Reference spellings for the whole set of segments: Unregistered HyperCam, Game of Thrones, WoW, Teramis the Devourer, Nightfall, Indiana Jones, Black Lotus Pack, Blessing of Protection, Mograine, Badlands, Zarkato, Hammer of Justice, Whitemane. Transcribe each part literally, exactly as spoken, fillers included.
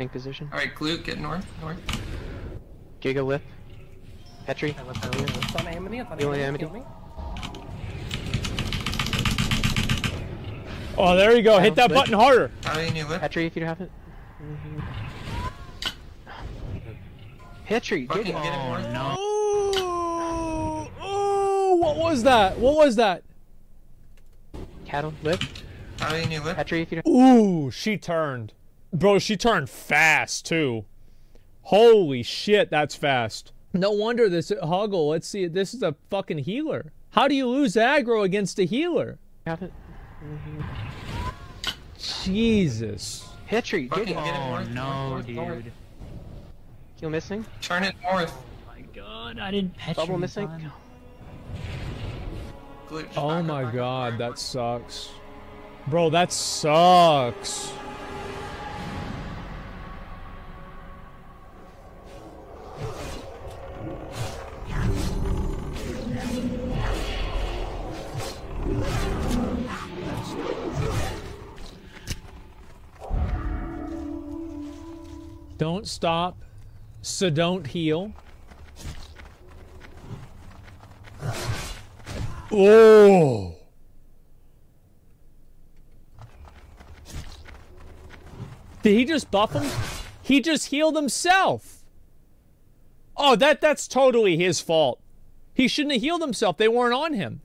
Think position. Alright, Glute, get north, north. Giga whip. Petri. I left earlier. It's on Amity. I thought you Amity. Me. Oh, there you go. Hit that button harder. Petri, if you have it. Petri, get it. Oh, oh, what was that? What was that? Cattle, whip. Petri, if you don't. Ooh, she turned. Bro, she turned fast, too. Holy shit, that's fast. No wonder this Huggle. Let's see. This is a fucking healer. How do you lose aggro against a healer? Have it. Mm-hmm. Jesus. Petri, get it. Oh, no, dude. Heal missing. Turn it north. Oh my god, I didn't Petri. Bubble missing. Glitch. Oh my god, that sucks. Bro, that sucks. Don't stop, so don't heal. Oh! Did he just buff him? He just healed himself! Oh, that that's totally his fault. He shouldn't have healed himself. They weren't on him.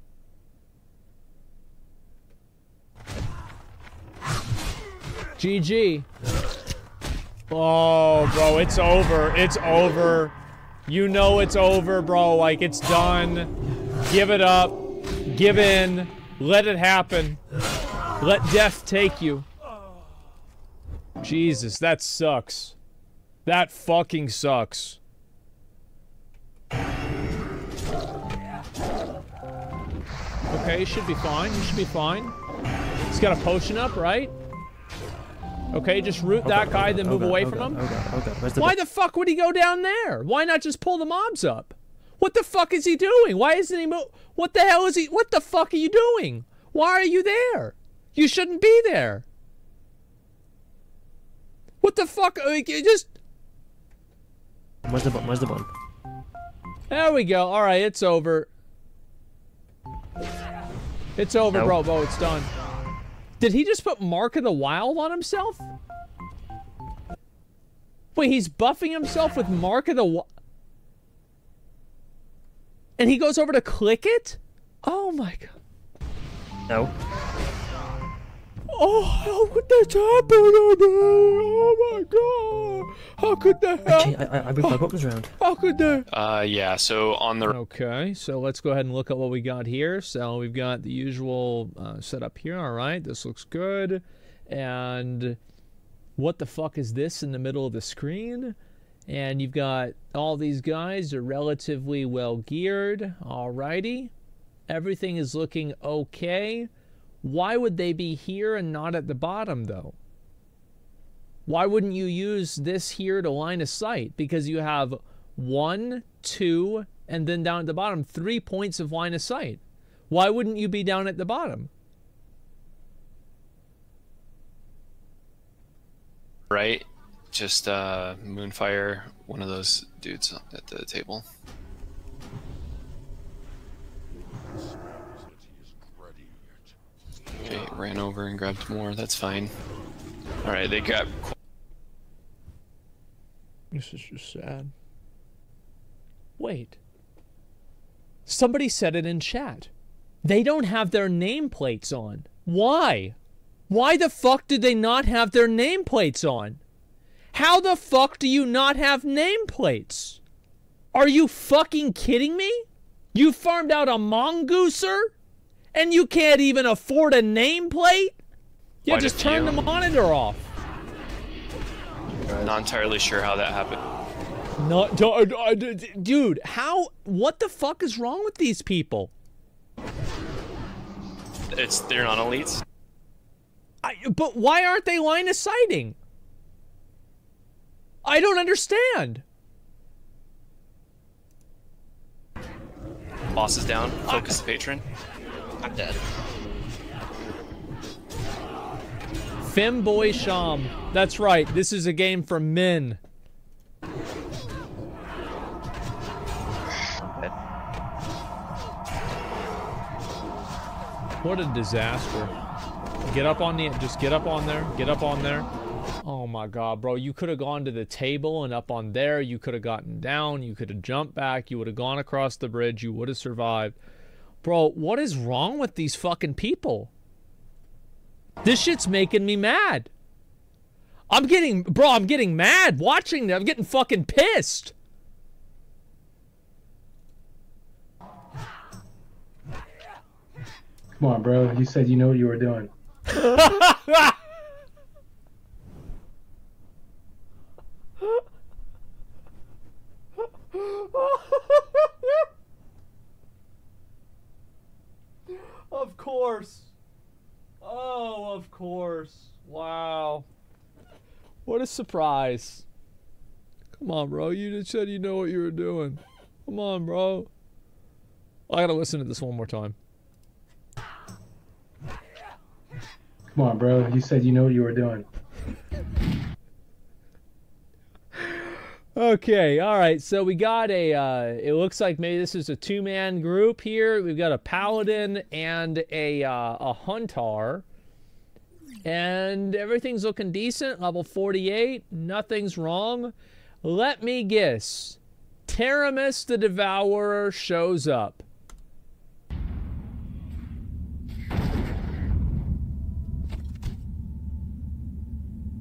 G G. Oh, bro, it's over. It's over. You know it's over, bro. Like, it's done. Give it up. Give in. Let it happen. Let death take you. Jesus, that sucks. That fucking sucks. Okay, you should be fine. You should be fine. He's got a potion up, right? Okay, just root that guy, then move away from him. Why the fuck would he go down there? Why not just pull the mobs up? What the fuck is he doing? Why isn't he mo- What the hell is he- What the fuck are you doing? Why are you there? You shouldn't be there. What the fuck? You just- Where's the bomb? Where's the bomb? There we go. Alright, it's over. It's over, bro. Bo, it's done. Did he just put Mark of the Wild on himself? Wait, he's buffing himself with Mark of the Wild. And he goes over to click it? Oh my god. No. Oh, how could that happen to me? Oh my god. How could that happen? I, I, I moved my buttons around. How could that? Uh, yeah, so on the... Okay, so let's go ahead and look at what we got here. So we've got the usual uh, setup here. All right, this looks good. And what the fuck is this in the middle of the screen? And you've got all these guys are relatively well geared. All righty. Everything is looking okay. Why would they be here and not at the bottom, though? Why wouldn't you use this here to line of sight? Because you have one, two, and then down at the bottom, three points of line of sight. Why wouldn't you be down at the bottom? Right. Just uh, Moonfire, one of those dudes at the table. Okay, ran over and grabbed more. That's fine. All right, they got. This is just sad. Wait. Somebody said it in chat. They don't have their nameplates on. Why? Why the fuck did they not have their nameplates on? How the fuck do you not have nameplates? Are you fucking kidding me? You farmed out a mongooser? And you can't even afford a nameplate? Yeah, just turn the monitor off. Not entirely sure how that happened. No, do, do, do, dude, how? What the fuck is wrong with these people? It's they're not elites. I, but why aren't they line of sighting? I don't understand. Boss is down. Focus the patron. I'm dead. Femboy Sham. That's right. This is a game for men. What a disaster. Get up on the... Just get up on there. Get up on there. Oh my god, bro. You could have gone to the table and up on there. You could have gotten down. You could have jumped back. You would have gone across the bridge. You would have survived. Bro, what is wrong with these fucking people? This shit's making me mad. I'm getting... Bro, I'm getting mad watching them. I'm getting fucking pissed. Come on, bro. You said you know what you were doing. Of course. Oh, of course. Wow. What a surprise. Come on, bro. You just said you know what you were doing. Come on, bro. I gotta listen to this one more time. Come on, bro. You said you know what you were doing. Okay. All right. So we got a, uh, it looks like maybe this is a two-man group here. We've got a paladin and a, uh, a hunter. And everything's looking decent. Level forty-eight. Nothing's wrong. Let me guess. Teramis the Devourer shows up.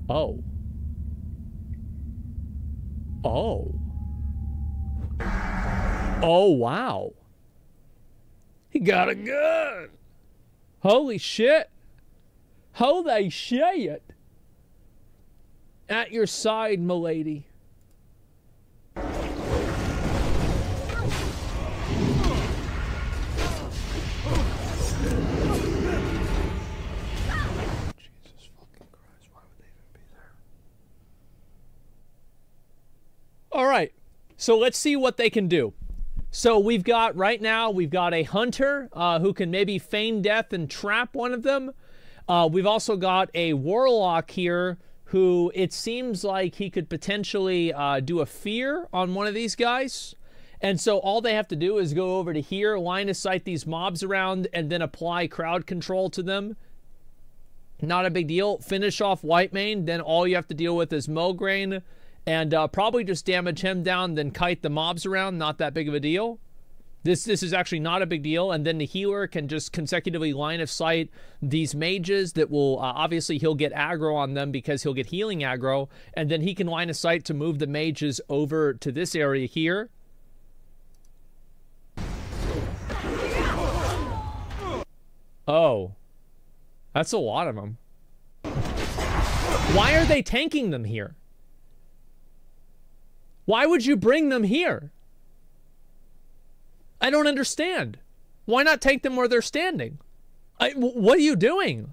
Oh. Oh. Oh, wow. He got a gun. Holy shit. Holy shit. At your side, m'lady. All right, so let's see what they can do. So we've got, right now, we've got a hunter uh, who can maybe feign death and trap one of them. Uh, we've also got a warlock here who it seems like he could potentially uh, do a fear on one of these guys. And so all they have to do is go over to here, line of sight these mobs around, and then apply crowd control to them. Not a big deal. Finish off Whitemane, then all you have to deal with is Mograine. And uh, probably just damage him down, then kite the mobs around. Not that big of a deal. This this is actually not a big deal. And then the healer can just consecutively line of sight these mages that will, uh, obviously he'll get aggro on them because he'll get healing aggro. And then he can line of sight to move the mages over to this area here. Oh. That's a lot of them. Why are they tanking them here? Why would you bring them here? I don't understand. Why not take them where they're standing? I, what are you doing?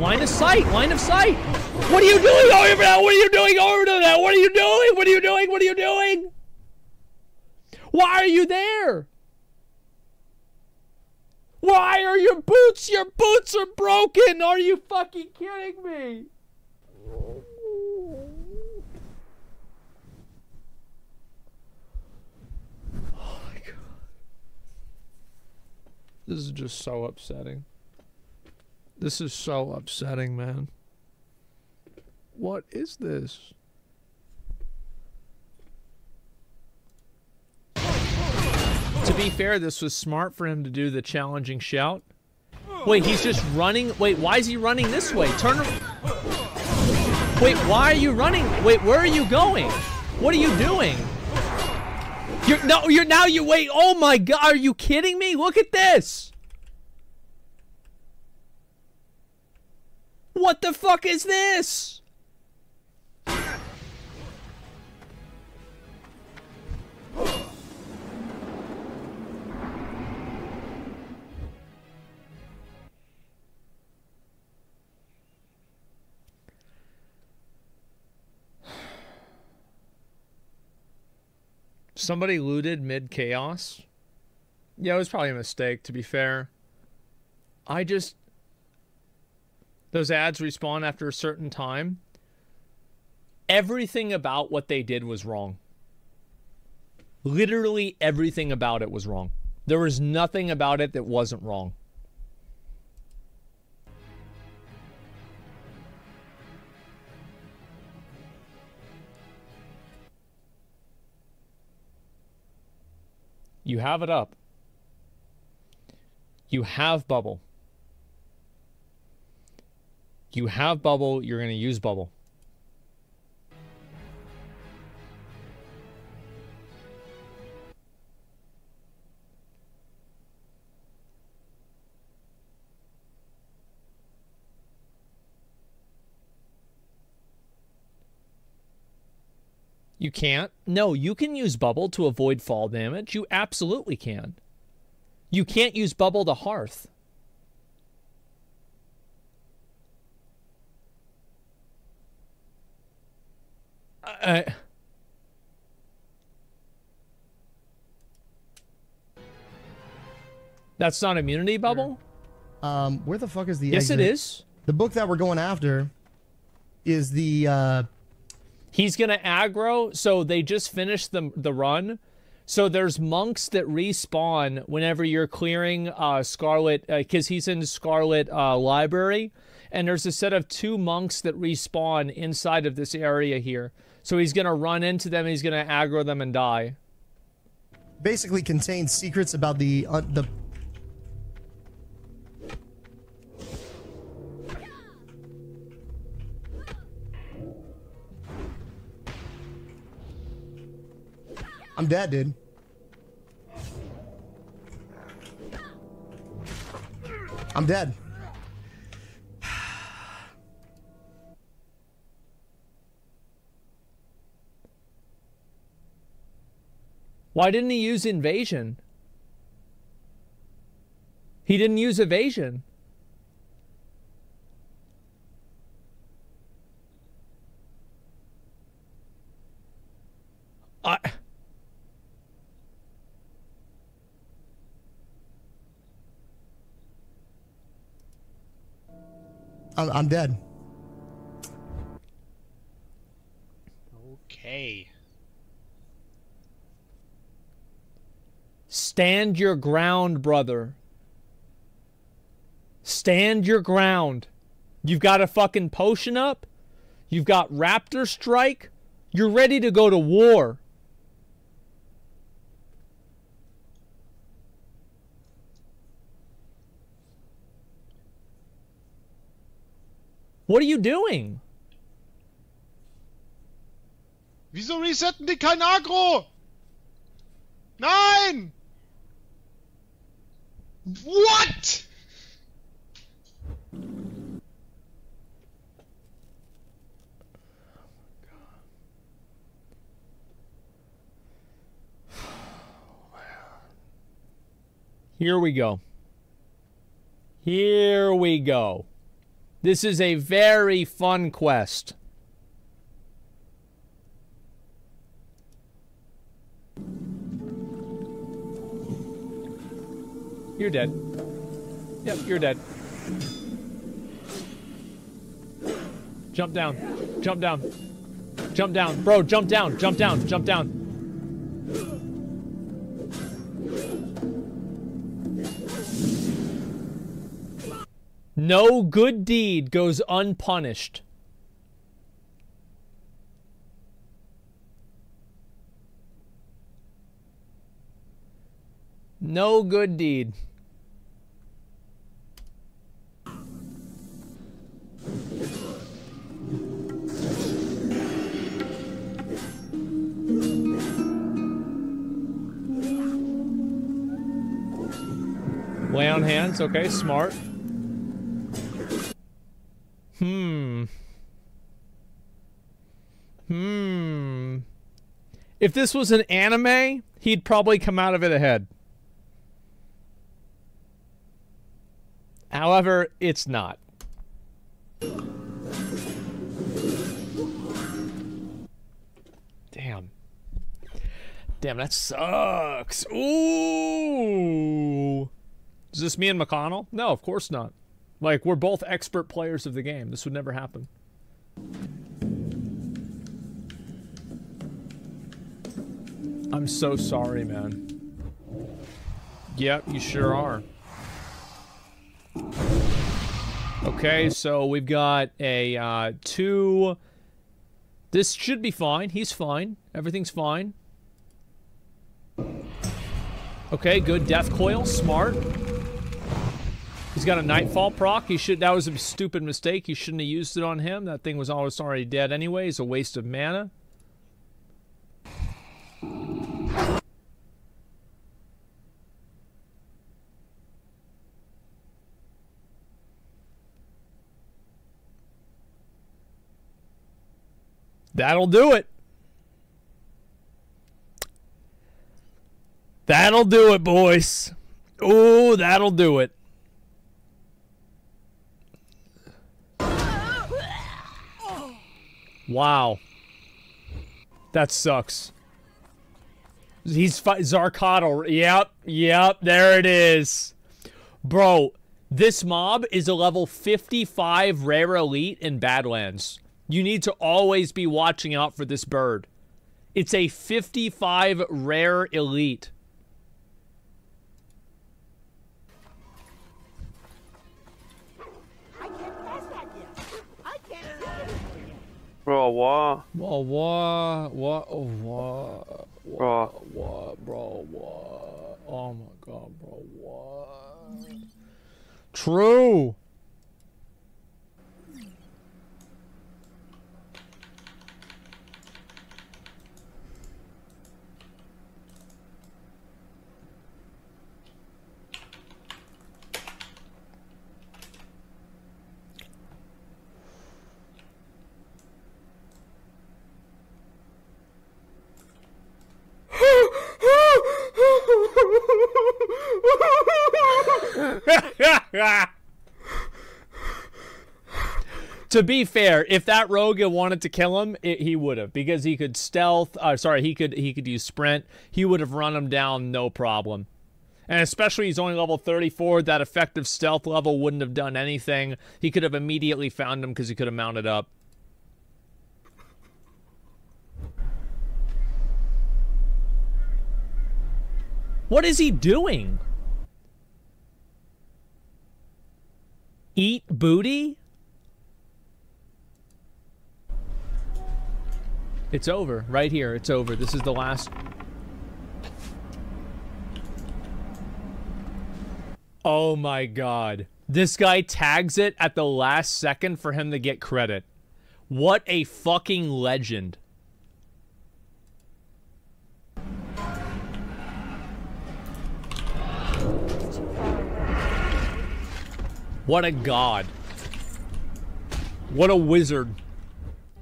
Line of sight, line of sight. What are you doing over that? What are you doing over to that? What are you doing? What are you doing? What are you doing? Why are you there? Why are your boots? Your boots are broken. Are you fucking kidding me? This is just so upsetting. This is so upsetting, man. What is this? To be fair, this was smart for him to do the challenging shout. Wait, he's just running. Wait, why is he running this way? Turn around. Wait, why are you running? Wait, where are you going? What are you doing? You're, no, you're now you wait. Oh my god, are you kidding me? Look at this. What the fuck is this? Somebody looted mid-chaos. Yeah, it was probably a mistake, to be fair. I just... Those ads respawn after a certain time. Everything about what they did was wrong. Literally everything about it was wrong. There was nothing about it that wasn't wrong. You have it up. You have bubble. You have bubble. You're going to use bubble. You can't? No, you can use bubble to avoid fall damage. You absolutely can. You can't use bubble to hearth. Uh, that's not immunity bubble? Um, where the fuck is the exit? Yes, it is. The book that we're going after is the... Uh... He's going to aggro, so they just finished the, the run. So there's monks that respawn whenever you're clearing uh, Scarlet, because uh, he's in Scarlet uh, Library. And there's a set of two monks that respawn inside of this area here. So he's going to run into them, and he's going to aggro them and die. Basically contains secrets about the... Uh, the... I'm dead, dude. I'm dead. Why didn't he use invasion? He didn't use evasion. I... I'm dead. Okay. Stand your ground, brother. Stand your ground. You've got a fucking potion up. You've got Raptor Strike. You're ready to go to war. What are you doing? Wieso resetten die kein Agro? Nein! What? Oh my God. Here we go. Here we go. This is a very fun quest. You're dead. Yep, you're dead. Jump down. Jump down. Jump down. Bro, jump down. Jump down. Jump down. No good deed goes unpunished. No good deed. Lay on hands, okay, smart. Hmm. Hmm. If this was an anime, he'd probably come out of it ahead. However, it's not. Damn. Damn, that sucks. Ooh. Is this me and McConnell? No, of course not. Like, we're both expert players of the game. This would never happen. I'm so sorry, man. Yep, you sure are. Okay, so we've got a uh, two. This should be fine. He's fine. Everything's fine. Okay, good. Death coil. Smart. He's got a Nightfall proc. He should. That was a stupid mistake. He shouldn't have used it on him. That thing was almost already dead anyway. It's a waste of mana. That'll do it. That'll do it, boys. Ooh, that'll do it. Wow. That sucks. He's fighting Zarkato. Yep, yep, there it is. Bro, this mob is a level fifty-five rare elite in Badlands. You need to always be watching out for this bird. It's a fifty-five rare elite. Bro, wah. Wah, wah, wah, oh, wah. Wah, wah, bro, wah. Oh my god, bro, wah. True. To be fair, if that rogue wanted to kill him, it, he would have, because he could stealth. Uh, sorry, he could he could use sprint. He would have run him down no problem. And especially he's only level thirty-four. That effective stealth level wouldn't have done anything. He could have immediately found him because he could have mounted up. What is he doing? Eat booty? It's over. Right here. It's over. This is the last. Oh my god. This guy tags it at the last second for him to get credit. What a fucking legend. What a god. What a wizard.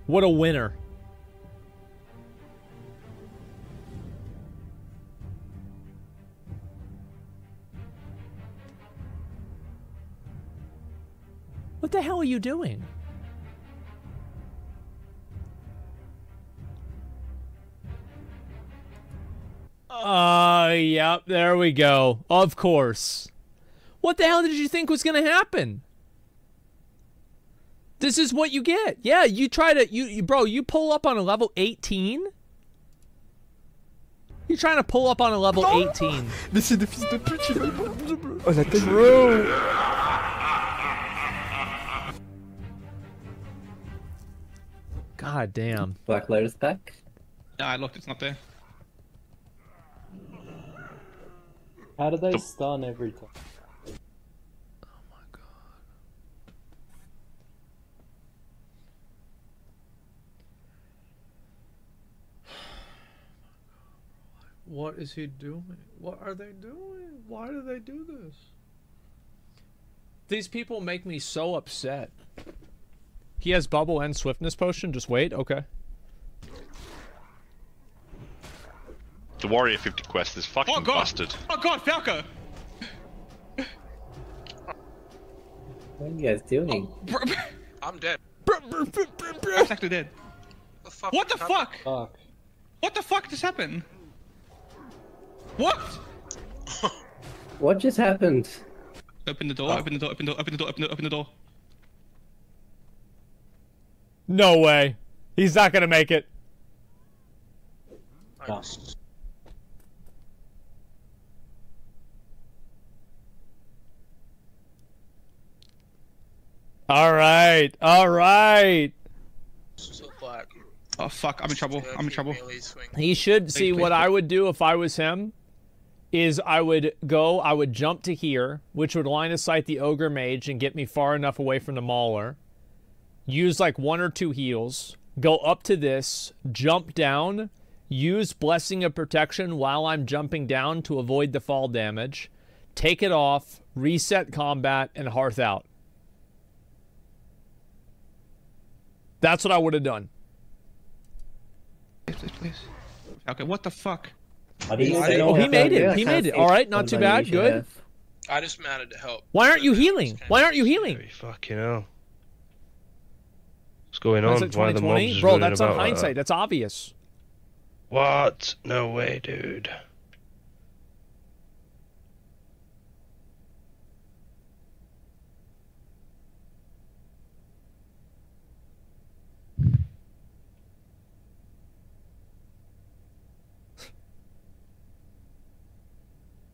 What a winner. What the hell are you doing? Uh, yep, there we go. Of course. What the hell did you think was going to happen? This is what you get. Yeah, you try to, you, you bro, you pull up on a level eighteen? You're trying to pull up on a level eighteen. True. God damn. Black Lotus Pack? Yeah, I looked, it's not there. How do they stun every time? What is he doing? What are they doing? Why do they do this? These people make me so upset. He has bubble and swiftness potion. Just wait. Okay. The Warrior fifty quest is fucking oh, busted. Oh god, Falco! What are you guys doing? Oh, I'm dead. I'm actually dead. The fuck what the fuck? fuck? What the fuck just happened? What? What just happened? Open the door, oh. open the door, open the door, open the door, open the door, open the door. No way. He's not gonna make it. Oh. Alright, alright. Oh fuck, I'm in trouble, I'm in trouble. He should see what I would do if I was him. Is I would go, I would jump to here, which would line of sight the Ogre Mage and get me far enough away from the Mauler. Use like one or two heals, go up to this, jump down, use Blessing of Protection while I'm jumping down to avoid the fall damage, take it off, reset combat, and hearth out. That's what I would have done. Please, please, please. Okay, what the fuck? I didn't I didn't oh, he made it. He made it. All right, not too bad. Good. Have. I just mounted to help. Why aren't you healing? Why aren't you healing? Fucking hell. What's going on? Why are the mobs Bro, that's on hindsight. That. That's obvious. What? No way, dude.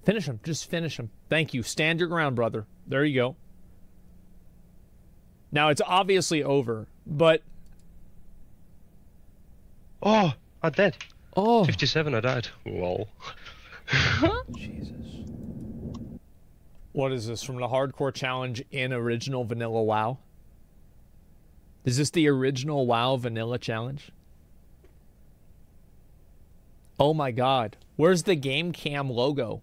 Finish him. Just finish him. Thank you. Stand your ground, brother. There you go. Now, it's obviously over, but... Oh, I'm dead. Oh. fifty-seven, I died. Lol. Jesus. What is this? From the hardcore challenge in original vanilla WoW? Is this the original WoW vanilla challenge? Oh, my God. Where's the Game Cam logo?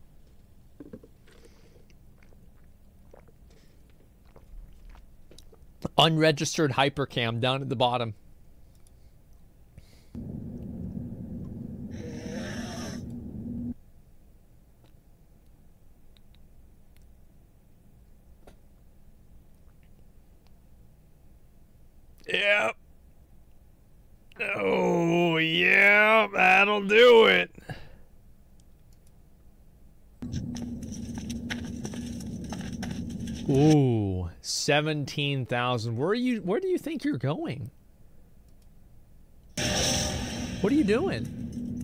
Unregistered HyperCam down at the bottom. Yep. Oh, yeah, that'll do it. Ooh, seventeen thousand. Where are you? Where do you think you're going? What are you doing?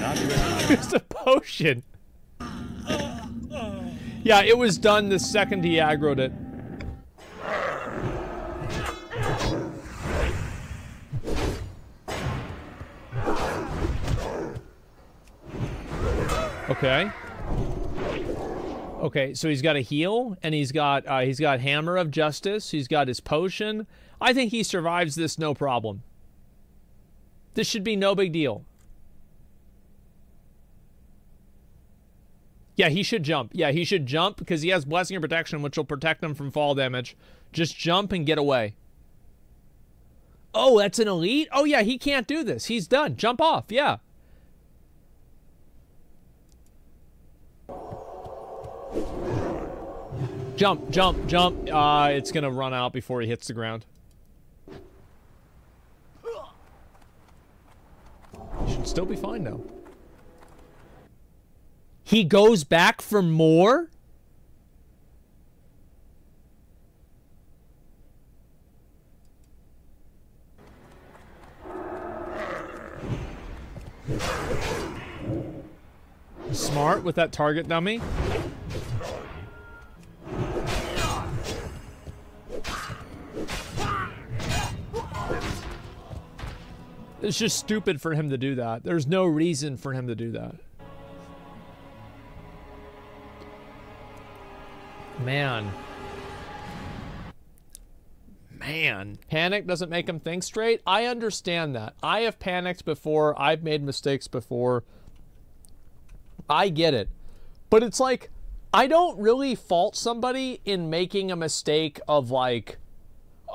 Not doing It's a potion. Yeah, it was done the second he aggroed it. Okay. Okay, so he's got a heal, and he's got uh, he's got Hammer of Justice. He's got his potion. I think he survives this no problem. This should be no big deal. Yeah, he should jump. Yeah, he should jump because he has Blessing and Protection, which will protect him from fall damage. Just jump and get away. Oh, that's an elite? Oh, yeah, he can't do this. He's done. Jump off, yeah. Jump, jump, jump. Uh, it's going to run out before he hits the ground. He should still be fine, though. He goes back for more? Smart with that target dummy. It's just stupid for him to do that. There's no reason for him to do that. Man. Man. Panic doesn't make him think straight. I understand that. I have panicked before. I've made mistakes before. I get it. But it's like, I don't really fault somebody in making a mistake of like,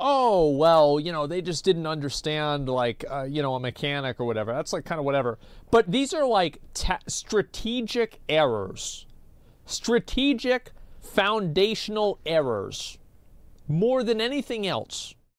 oh, well, you know, they just didn't understand, like, uh, you know, a mechanic or whatever. That's, like, kind of whatever. But these are, like, ta strategic errors. Strategic foundational errors. More than anything else.